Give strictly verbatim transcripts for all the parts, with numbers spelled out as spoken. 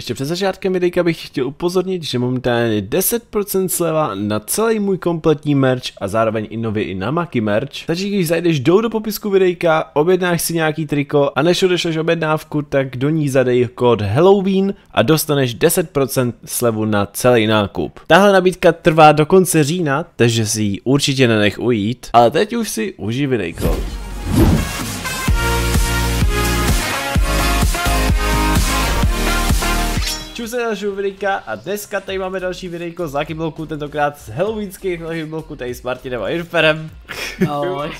Ještě před začátkem videa bych chtěl upozornit, že momentálně deset procent sleva na celý můj kompletní merch a zároveň i nově i na Maky merch. Takže když zajdeš dolů do popisku videa, objednáš si nějaký triko a než odešleš objednávku, tak do ní zadej kód Helovin a dostaneš deset procent slevu na celý nákup. Tahle nabídka trvá do konce října, takže si ji určitě nenech ujít, ale teď už si užij videjko. Čus na dalšího videjka a dneska tady máme další videjko z Lakymlouku, tentokrát z Helovínských nohy bloku, tady s Martinem a Inferem. Ahoj.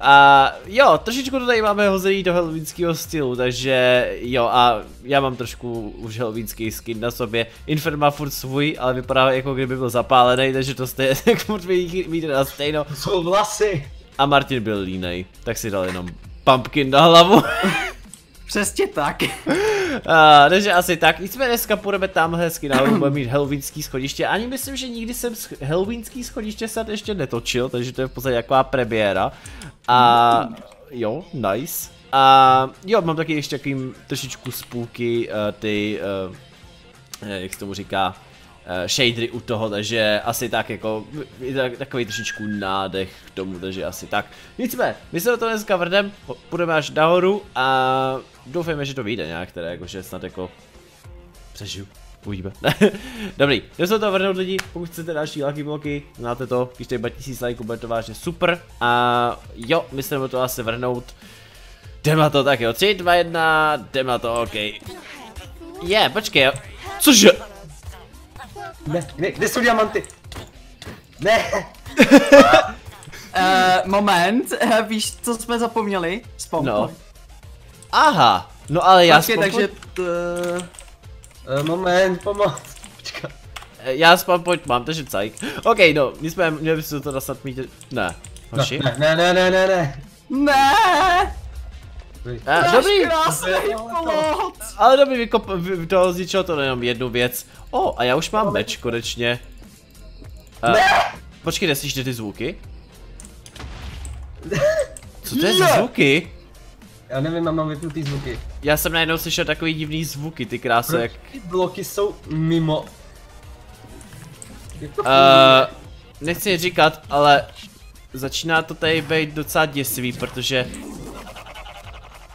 A jo, trošičku to tady máme hozený do helovínského stylu, takže jo, a já mám trošku už helovínský skin na sobě. Infer má furt svůj, ale vypadá jako kdyby byl zapálený, takže to stejně tak furt mít na stejno. Jsou vlasy. A Martin byl línej, tak si dal jenom pumpkin na hlavu. Přesně tak. Uh, takže asi tak, nicméně dneska půjdeme tamhle hezky na budeme mít helovínský schodiště, ani myslím, že nikdy jsem helovínský schodiště snad ještě netočil, takže to je v podstatě taková premiéra. A jo, nice. A jo, mám taky ještě takovým trošičku spůlky, uh, ty, uh, jak se tomu říká, uh, shadry u toho, takže asi tak jako, takový trošičku nádech k tomu, takže asi tak. Nicméně, my se do toho dneska vrdem, půjdeme až nahoru a doufejme, že to vyjde nějak teda, jakože snad jako přežiju, uvidíme. Dobrý, jdeme se to vrhnout lidi, pokud chcete další Lucky Blocky, znáte to, když tady bude tisíc lajků, bude to vážně super. A jo, my se jdeme to asi vrhnout. Jdeme na to, tak jo, tři, dva, jedna, jdeme na to, okej. Okay. Je, yeah, počkej jo, cože? Ne, ne, kde jsou diamanty? Ne! uh, moment, uh, víš, co jsme zapomněli? Vzpomněli. Aha, no ale já počkej, takže t... moment, pomoc, počkat. Já spam pojď mám, takže cajk. OK, no, my jsme, měli byste to dostat mít, ne, hoši. No, ne, ne, ne, ne, ne, ne. Eh, dobrý, krásný plot. Ale dobrý, vykop, vy, to zničilo to jenom jednu věc. O, oh, a já už mám meč konečně. Uh, ne. Počkej, neslyšíte ty zvuky? Co to je za zvuky? Já nevím, mám, mám vypnutý zvuky. Já jsem najednou slyšel takový divný zvuky, ty kráse. Jak... Ty bloky jsou mimo. Uh, nechci říkat, ale začíná to tady být docela děsivý, protože...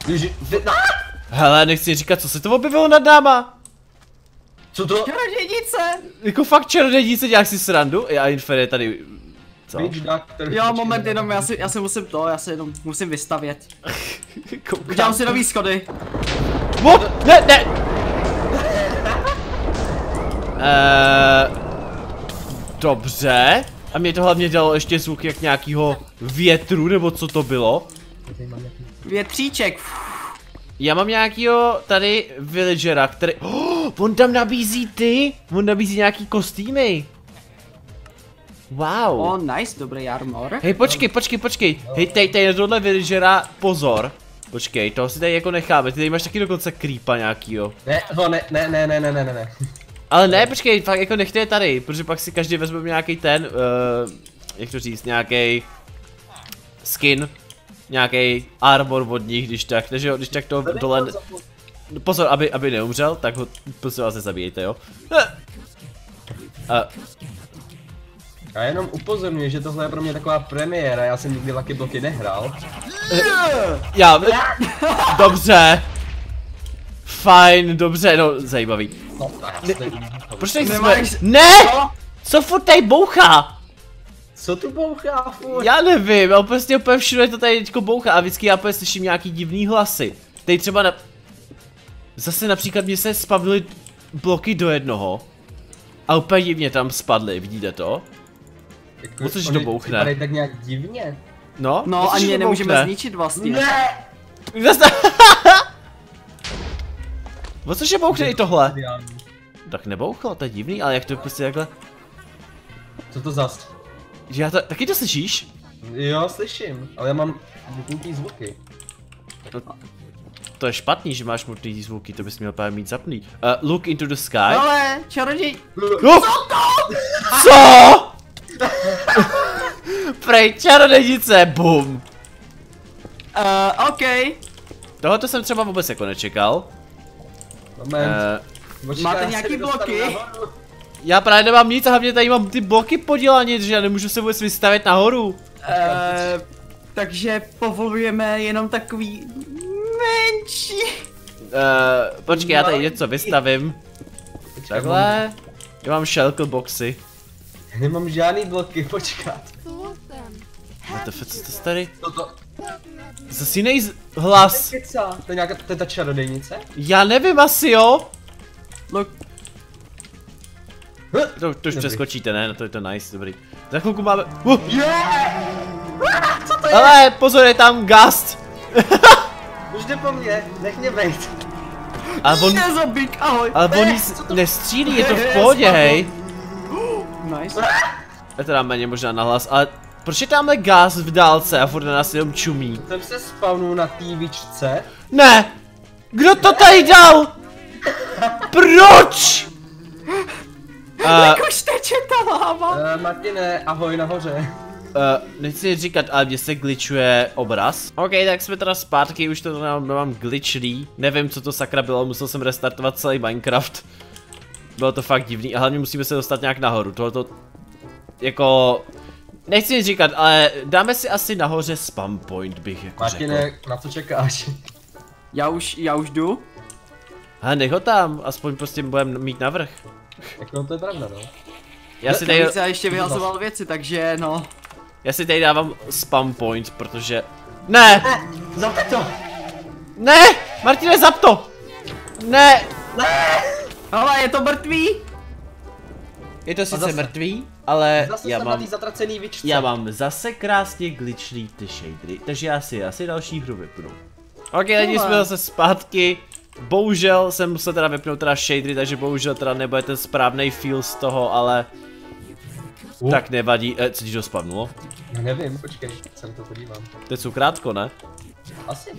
Ježi... Hele, nechci říkat, co se to objevilo nad náma? Co to? Čarodějnice! Jako fakt čarodějnice, děláš si srandu? Já Infer je tady... Co? Jo, moment, jenom já si, já si musím to, já si jenom musím vystavět. Udělám si nový schody. What? Ne, ne! uh, dobře. A mě to hlavně dělalo ještě zvuk jak nějakýho větru, nebo co to bylo? Větříček. Já mám nějakýho tady villagera, který... Oh, on tam nabízí ty! On nabízí nějaký kostýmy. Wow. Oh, nice, dobrý armor. Hej, počkej, počkej, počkej. Hej, tady, tady na tohle villagera, pozor. Počkej, toho si tady jako necháme, ty tady máš taky dokonce creepa nějakýho. Ne, ho, ne, ne, ne, ne, ne, ne, ne. Ale ne, počkej, fakt jako nechte je tady, protože pak si každý vezme nějaký ten, uh, jak to říct, nějaký skin, nějaký armor od nich, když tak, takže jo, když tak to dole... Pozor, aby, aby neumřel, tak ho, prostě vás nezabíjejte, jo. Uh. A jenom upozorňuji, že tohle je pro mě taková premiéra, já jsem nikdy Lucky Blocky nehrál. Já... Dobře. Fajn, dobře, no, zajímavý. Ne, proč tady jsme... Ne! Co furt tady bouchá? Co tu bouchá furt? Já nevím, ale prostě úplně všude to tady teďko bouchá a vždycky já úplně slyším nějaký divný hlasy. Tady třeba na... Zase například mě se spavily bloky do jednoho. A úplně divně tam spadly, vidíte to? Musíš to bouchne. Vypadají tak nějak divně. No, no ani je nemůžeme zničit vlastně. Ne! O což je bouchne i tohle? Tak nebouchlo, to je divný, ale jak to prostě takhle... Co to zas? Já to, taky to slyšíš? Jo, slyším, ale já mám mutný zvuky. To, to je špatný, že máš mutný zvuky, to bys měl právě mít zapnutý. Uh, look into the sky. Ale, čaroděj... Co to? Co? Prej, čarodějnice, bum. Uh, OK. Tohle jsem třeba vůbec jako nečekal. Moment. Uh, Počkej, máte nějaký bloky? Já právě nemám nic a hlavně tady mám ty bloky podělané, že já nemůžu se vůbec vystavit nahoru. Eee, takže povolujeme jenom takový menší. Eee, počkej, já tady něco vystavím. Počkej, takhle. Mám... Já mám shellcl boxy. Nemám žádný bloky, počkat. Máte fec, co to tady? Zas jiný hlas. To je nějaká, to je ta čarodejnice? Já nevím asi, jo. No. To, to už přeskočíte, ne? No to je to nice, dobrý. Za chvilku máme... Uh. Yeah! Ah, co to je? Ale pozor, je tam gast. Už jde po mně, nech mě bejt. Ale on... Jezobík, ahoj. Ale on nic to... nestřílí, je to v pohodě, je, hej. Nice. Je to dám méně možná na hlas, ale... Proč je tamhle gás v dálce a furt na nás jenom čumí? Jsem se spawnul na tývičce. Ne! Kdo to tady dal? Proč? Jak uh, už teče ta láva? Uh, Martine, ahoj nahoře. Uh, nechci říkat, ale mě se glitchuje obraz. OK, tak jsme teda zpátky, už to nám, mám glitchlý. Nevím, co to sakra bylo, musel jsem restartovat celý Minecraft. Bylo to fakt divný a hlavně musíme se dostat nějak nahoru, tohoto... Jako... Nechci nic říkat, ale dáme si asi nahoře spam point, bych jako Martine, řekl. Martine, na co čekáš? Já už, já už jdu. Hele, nech ho tam, aspoň prostě budeme mít navrch. Tak no, to je pravda, no. Já si tady... Já ještě vyhazoval věci, takže no. Já si tady dávám spam point, protože... Ne! Ne, zap to! Ne! Martine, zap to! Ne! Ne! Hele, je to mrtvý? Je to sice mrtvý, ale já mám, já mám zase krásně glitchlý ty shadery, takže já si asi další hru vypnu. Ok, lidi, jsme zase zpátky, bohužel jsem musel teda vypnout teda shadery, takže bohužel teda nebude ten správný feel z toho, ale uh. tak nevadí, eh, co ti to spadnulo? Nevím, počkej, se to podívám. To je cukrátko, ne? Asi,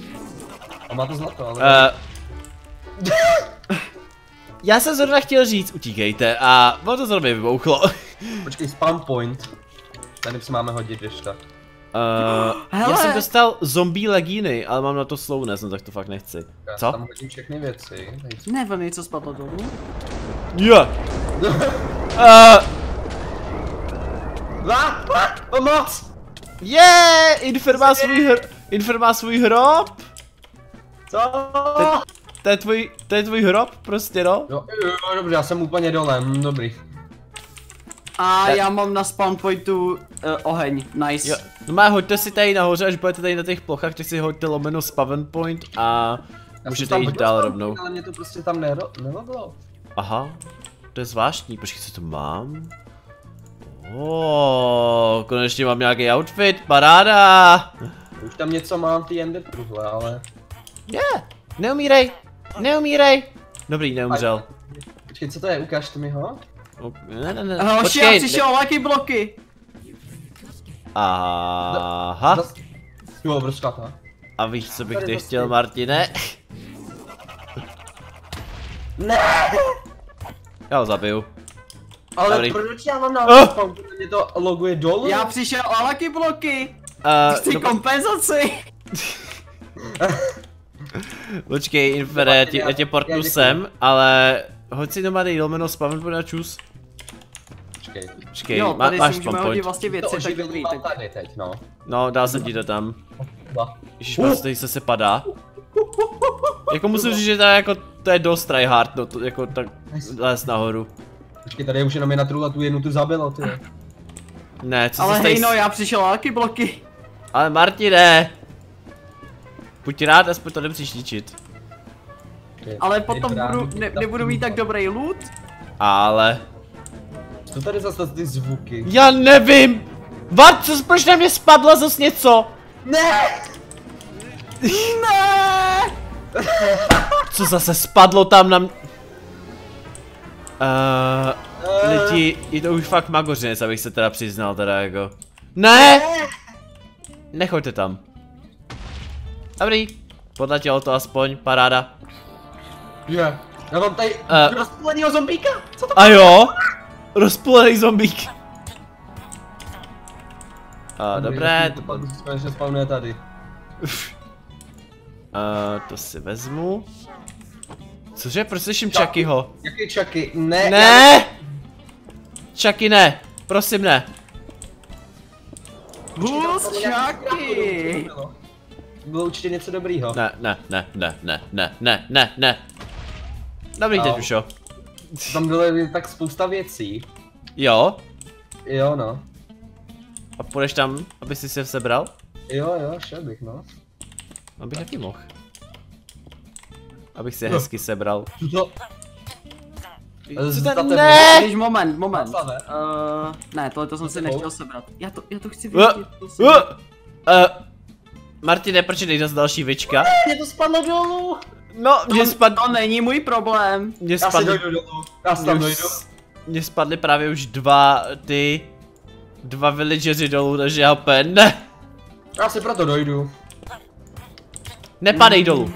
a má to zlato, ale... Uh. Já jsem zrovna chtěl říct, utíkejte a ono to zrovna vybouchlo. Počkej, spam point. Tady si máme hodit ještě. Uh, já jsem dostal zombie legíny, ale mám na to slowness, no tak to fakt nechci. Já co? Tam hodím všechny věci. Ne, vám něco spadlo dolů. Jo. Pomoc! Jeee, Infer má svůj hrob. Infer má svůj hrob. Co? Ten... To je tvůj, to je tvůj hrob prostě, no? Jo, jo, dobře, já jsem úplně dolem, dobrý. A já mám na spawn pointu uh, oheň, nice. Jo, no má, hoďte si tady nahoře, až budete tady na těch plochách, tak si hoďte lomeno spawn point a já můžete jít dál spawn, rovnou. Ale mě to prostě tam neloblo. Aha, to je zvláštní, počkej, co to mám? Oooo, konečně mám nějaký outfit, paráda! Už tam něco mám, ty ender truhle, ale... Je, yeah, neumírej! Neumírej! Dobrý, neumřel. Počkej, co to je? Ukáž to mi ho? Ne, ne, ne. Hele, počkej, přišel Lucky bloky! Aha. Jo, obrovská ta. A víš, co bych ty chtěl, Martine? Ne! Já ho zabiju. Ale dobrý. Proč já mám na oh. mě to loguje dolů? Já přišel o Lucky bloky! Uh, Chci no... kompenzaci! Počkej, Infere, já tě, tě portnu sem, ale hoď si doma dej lomeno spawn point a čus. Počkej, počkej, jo, má, máš spawn point. Vlastně věci, tak dobrý, tak... Tady teď, no. No, dál jsem ti to tam. Ježišmarja, tady se se padá. Jako musím říct, že tady jako, to je dost tryhard, no, to, jako tak les nahoru. Počkej, tady už jenom je na trůl a tu jednu tu zabilo, ty. Ne, co ale hej, no, já přišel Lucky bloky. Ale Martine! Buď rád, aspoň to nepříš líčit. Ale potom budu, ne, nebudu mít tak dobrý loot. Ale... Co tady zase ty zvuky? Já nevím! Vart, co, proč na mě spadla zas něco? Ne! Ne! Co zase spadlo tam na mě? Uh, lidi, je to už fakt magořinec, abych se teda přiznal teda jako. Ne! Nechoďte tam. Dobrý, podletělo to aspoň, paráda. Je, yeah. Já mám tady uh. rozpůlenýho zombíka, co to? A jo, rozpůlený zombík. A dobrý, dobré. To pak konečně spawnuje tady. Uh, to si vezmu. Cože, proč slyším Chuckyho? Jaký Chucky? Ne! Ne! Chucky ne! Prosím ne! Hus Chucky! Bylo určitě něco dobrýho. Ne, ne, ne, ne, ne, ne, ne, ne, ne. Dobrý teď už jo. Tam bylo tak spousta věcí. Jo? Jo no. A půjdeš tam, aby jsi se sebral? Jo jo, šel bych no. Abych taky mohl. Abych si no. hezky sebral. No. Co to ne? Víš, moment, moment. Uh, ne, tohle to jsem si nechtěl sebrat. Já to, já to chci vidět. Uh, uh, uh, Martine, proč nejde z další vička? Mně to spadlo dolů. No, to, spad... to není můj problém. Mě já spadli... si dojdu dolů. Já si tam dojdu. Mně spadly právě už dva ty... Dva villageři dolů, takže já úplně ne. Já si proto dojdu. Nepadej dolů.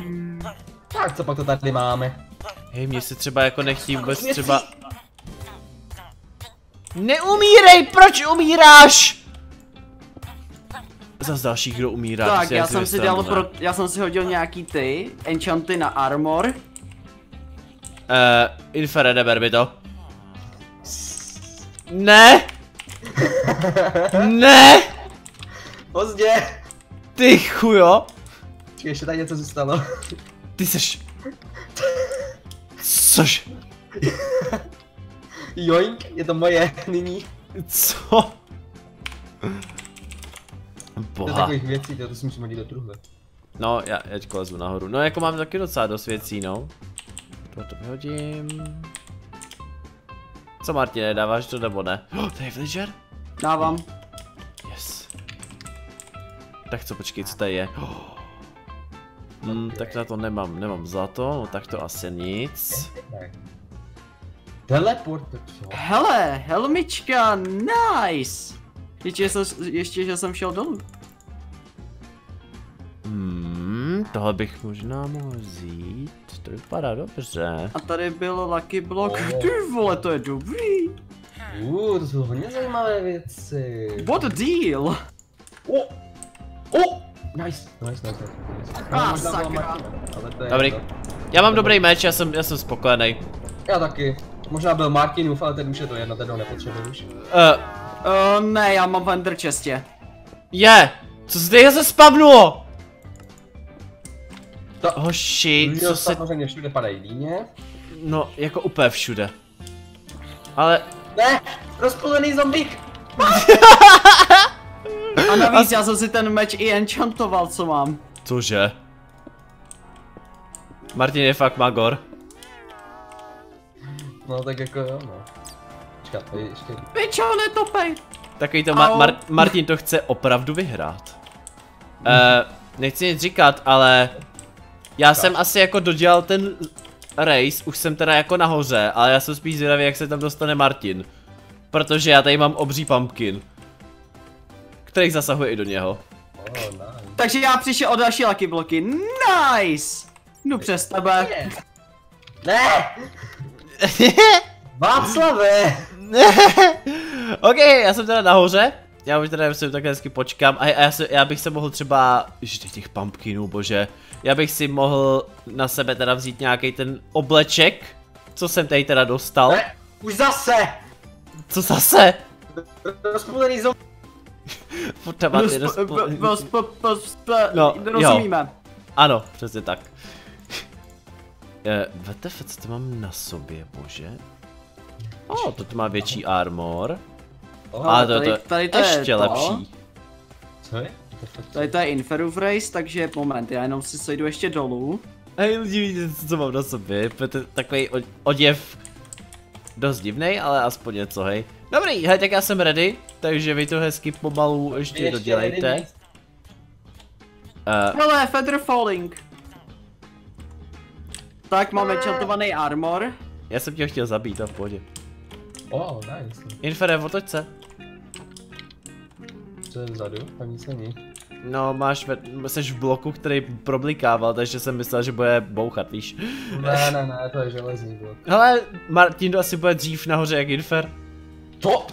Tak co pak to tady máme? Hej, mě se třeba jako nechtí vůbec třeba... Neumírej, proč umíráš? Zas další, kdo umírá. Tak, já jsem si dělal pro... Já jsem si hodil nějaký ty, enchanty na armor. Uh, Infer, neber mi to. Ne! Ne! Pozdě! Ty chujo! Čekaj, ještě tady něco zůstalo. Ty seš... Což? Joink, je to moje, nyní. Co? Boha. To takových věcí, to si musím hodit do truhle. No, já, já tě kolezu nahoru. No, jako mám taky docela dost věcí, no. Tohle to vyhodím. Co, Martine, dáváš to nebo ne? Oh, to je villager? Dávám. Yes. Tak co, počkej, co tady je? Oh. Hmm, tak na to nemám, nemám zlato, no tak to asi nic. Teleporter, co? Hele, helmička, nice! Ještě, ještě že jsem šel dolů. Hmm, tohle bych možná mohl vzít, to vypadá dobře. A tady bylo Lucky Block, oh. Ty vole, to je dobrý. Uh, to jsou hodně zajímavé věci. What a deal! Oh. Oh. Nice, nice, nice, nice. Ah, sakra. Dobrý. Já mám dobrý meč, já jsem, já jsem spokojený. Já taky. Možná byl Martinův, ale teď už je to jedno, teď ho nepotřebuješ. Uh, uh, ne, já mám v Enderchestě. Je! Co se tady se spavnulo? To... Hoši, co se... Samozřejmě všude padají líně. No, jako úplně všude. Ale... Ne! Rozpůlený zombík! A navíc já jsem si ten meč i enchantoval, co mám. Cože? Martin je fakt magor. No tak jako jo, no. Počkat, pojď ještě. Pičo, netopej! Takový to Ma Mar Martin to chce opravdu vyhrát. Mm. Eh, nechci nic říkat, ale... Já tak. jsem asi jako dodělal ten race, už jsem teda jako nahoře, ale já jsem spíš zvědavý, jak se tam dostane Martin. Protože já tady mám obří pumpkin. Který zasahuje i do něho. Oh, nice. Takže já přišel o další Lucky Blocky. Nice! No přes tebe. Ne! Václave! OK, já jsem teda nahoře. Já už teda se takhle hezky počkám. A já, se, já bych se mohl třeba... Ježiš, těch pumpkinů, bože. Já bych si mohl na sebe teda vzít nějaký ten obleček. Co jsem tady teda dostal. Ne, už zase! Co zase? Rozpůlený zombie. Potabaty, no, rozumíme. Jo. Ano, přesně tak. W T F, co to mám na sobě, bože? O, toto má větší armor. A to je ještě lepší. Co je? Tady to je Inferův race, takže moment, já jenom si sejdu ještě dolů. Hej, lidi, co mám na sobě, takový oděv. Dost divnej, ale aspoň něco, hej. Dobrý, hej, tak já jsem ready, takže vy to hezky pomalu ještě, ještě dodělejte. Uh. Hele, feather falling. Tak, máme čatovaný armor. Já jsem tě chtěl zabít a v pohodě. Oh, nice. Infere, otoč se. Co je vzadu? Tam nic není. No, máš, seš v bloku, který problikával, takže jsem myslel, že bude bouchat, víš. Ne, ne, ne, to je železný blok. Hele, Martin to asi bude dřív nahoře jak Infer. To?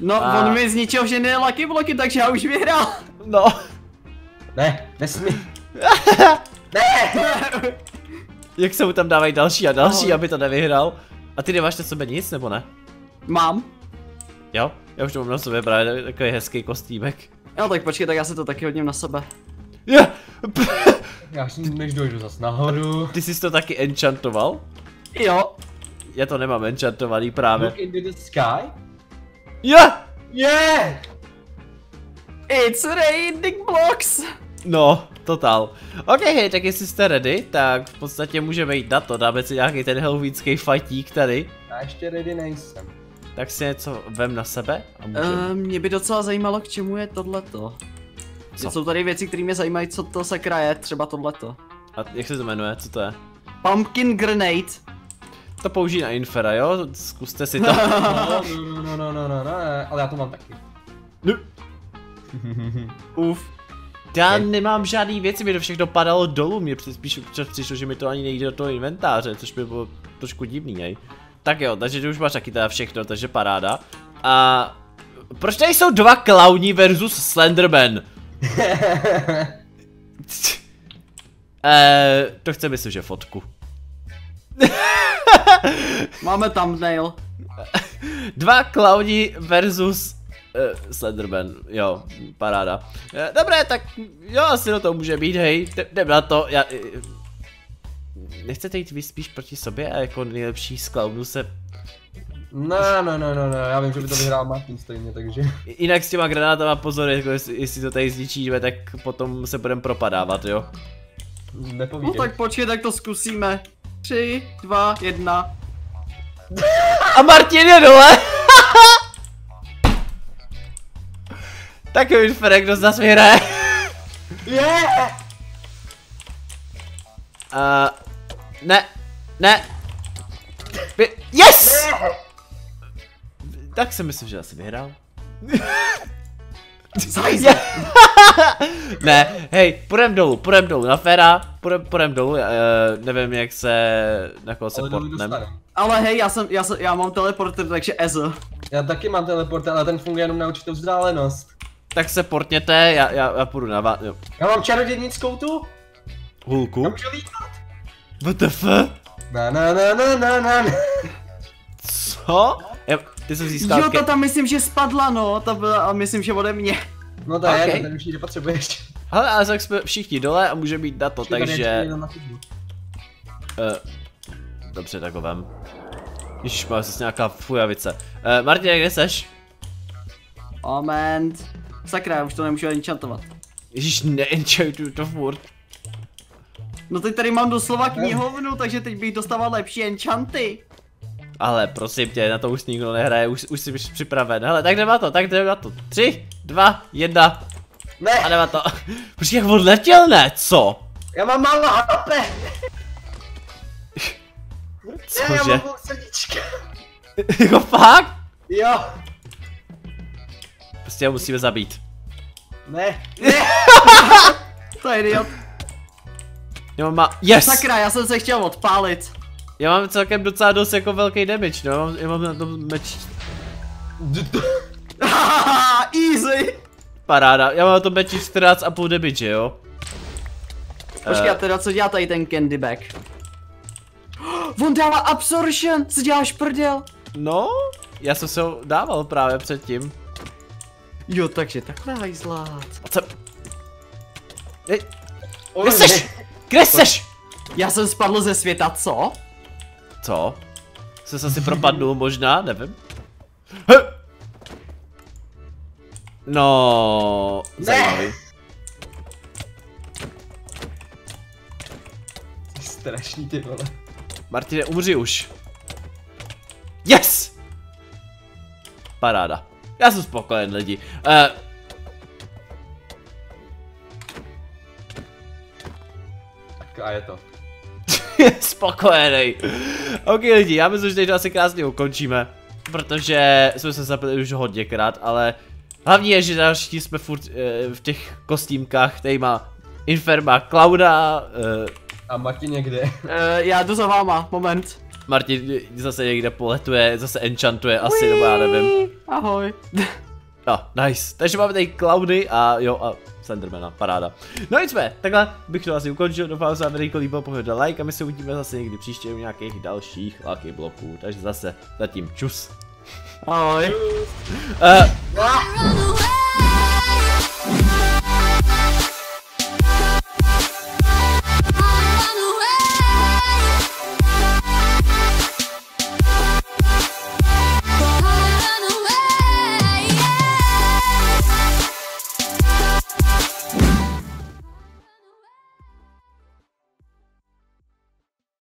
No, a... on mi zničil všechny Lucky Blocky, takže já už vyhrál. No. Ne, nesmí. Ne! Jak se mu tam dávají další a další, ahoj, aby to nevyhrál. A ty nemáš na sobě nic, nebo ne? Mám. Jo, já už to mám na sobě právě takový hezký kostýmek. Jo, tak počkej, tak já se to taky hodím na sebe. Yeah. Já si než dojdu zase nahoru. Ty jsi to taky enchantoval? Jo. Já to nemám enchantovaný právě. Look into the sky? Yeah! Yeah! It's raining blocks! No, total. Ok, hej, tak jestli jste ready, tak v podstatě můžeme jít na to, dáme si nějaký ten helovínský fajtík tady. Já ještě ready nejsem. Tak si něco vem na sebe a můžeme. Uh, mě by docela zajímalo, k čemu je tohleto. Co? Jsou tady věci, které mě zajímají, co to sakra je, třeba tohleto. A jak se to jmenuje, co to je? Pumpkin grenade. To použij na Infera, jo? Zkuste si to. No, no, no, no, no, no, no, ale já to mám taky. Uf. Já nemám žádný věci, mi to všechno padalo dolů, mě spíš přišlo, že mi to ani nejde do toho inventáře, což by bylo trošku divný, nej? Tak jo, takže ty už máš taky teda všechno, takže paráda. A proč tady jsou dva klauni versus Slenderman? Eee, to chce myslím, že fotku. Máme thumbnail. Dva klauni versus uh, Slenderman, jo, paráda. Dobré, tak jo, asi do toho může být, hej, jdem na to, já... Nechcete jít vy spíš proti sobě a jako nejlepší z klaunů se... No, no, no, no, no, já vím, že by to vyhrál Martin stejně, takže... Jinak s těma granátama pozor, jako jestli, jestli to tady zničíme, tak potom se budeme propadávat, jo? Nepovídej. No tak počkej, tak to zkusíme. Tři, dva, jedna. A Martin je dole! Tak jo, Infer, kdo z nás vyhraje? Yeah! Uh, ne, ne. Yes! Yeah! Tak si myslím, že asi vyhrál. Ne, hej, půjdem dolů, půjdem dolů na Fera, půjdem, půjdem dolů, já, uh, nevím jak se, na koho se portnem. Ale hej, já jsem, já jsem, já mám teleporter, takže ezo. Já taky mám teleporter, ale ten funguje jenom na určitou vzdálenost. Tak se portněte, já, já, já půjdu na vás, jo. Já mám čarodějnickou tu? Hulku? Já můžu lítat? W T F? Na na na na na na. Co? Já, ty jsi získal. Jo, ta tam myslím, že spadla, no, ta byla a myslím, že ode mě. No to okay. Je, ten už ji nepotřebuješ. Hele, ale tak jsme všichni dole a může být dato, všichni takže... Na uh, dobře, tak ho vem. Ježiš, má zase nějaká fujavice. Uh, Martin, kde seš? Moment. Sakra, já už to nemůžu enchantovat. Ježiš, neenchantuju to furt. No teď tady mám doslova knihovnu, takže teď bych dostával lepší enchanty. Ale prosím tě, na to už nikdo nehraje, už, už jsi připraven. Hele, tak jdem na to, tak jdem na to. Tři, dva, jedna. Ne. A jdem na to. Počkej, jak odletěl, ne? Co? Já mám málo H P. Cože? Já mám srdíčka. Jako fakt? Jo. Prostě ho musíme zabít. Ne. Ne. To je idiot. Já mám yes! Sakra, já jsem se chtěl odpálit. Já mám celkem docela dost jako velký damage, no, já mám, já mám na tom meč... Easy! Paráda, já mám na tom meči čtrnáct a půl damage, jo? Počkej, uh... teda co dělá tady ten candy bag? On dává absorption, co děláš prdel? No, já jsem se ho dával právě předtím. Jo, takže takhle hajzlát. A co? Hej! Kde seš? Kde seš? Já jsem spadl ze světa, co? Co? Se asi propadnul možná, nevím. No, zajímavý. Ty strašný, ty vole. Martine, umři už. Yes! Paráda. Já jsem spokojen, lidi. Uh, A je to. Spokojený. Ok lidi, já myslím, že teď to asi krásně ukončíme. Protože jsme se zapili už hodněkrát, ale hlavně je, že další jsme furt e, v těch kostýmkách, tady má Infer, má Klauda. E, a Martin někde. E, já jdu za váma, moment. Martin zase někde poletuje, zase enchantuje asi, nebo já nevím. Ahoj. No, nice. Takže máme tady Cloudy a jo a Slendermana, paráda. No nicméně, takhle bych to asi ukončil, doufám, že se vám video líbilo, pohoda like a my se uvidíme zase někdy příště u nějakých dalších Lucky bloků. Takže zase zatím čus. Ahoj. Uh,